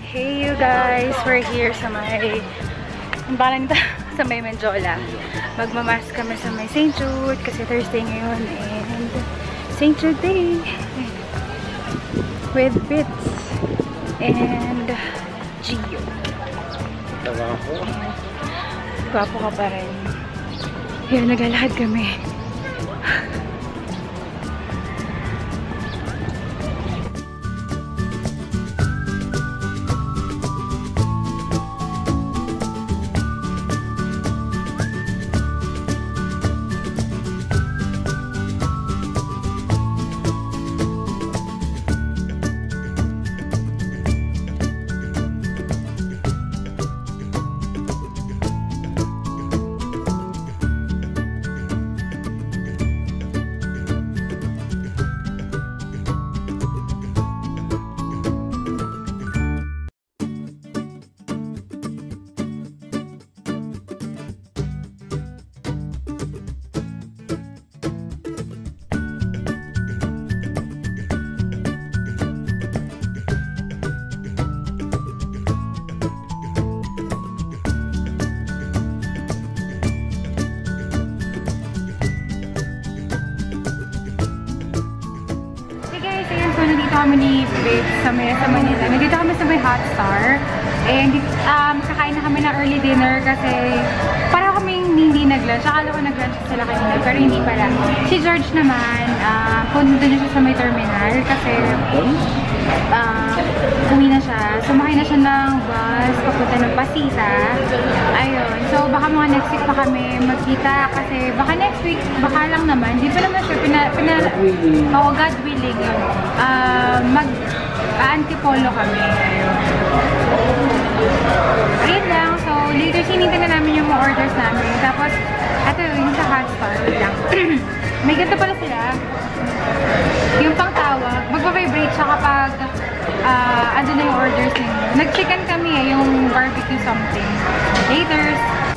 Hey you guys, we're here sa may balanta, sa may Menjola. Magmamask kami sa may St. Jude kasi Thursday ngayon and St. Jude Day with Bits and Gio. Gwapo ka pa rin. Yun, naglalakad kami. Kami ni Babe sa Manila. Nandito kami sa may Hotstar. And kakain na kami ng early dinner kasi para kaming hindi nag-lunch. Akala ko nag-lunch sila kanina pero hindi pala. Si George naman, punta niya siya sa may terminal kasi uwi na siya. Sumakay na siya ng bus papunta ng Pasita. Ayun. So baka mga next week pa kami magkita kasi baka next week, baka lang naman. Hindi pa naman sure. Oh God willing. Mag-antipolo kami. Ayun lang. So later sinintay na namin yung mga orders namin. Tapos eto yung sa Hotstar. May ganito pala sila. Yung pang tawag. Magpa-vibrate siya kapag andun na yung orders ninyo. Nag-chicken kami yung barbecue something. Laters!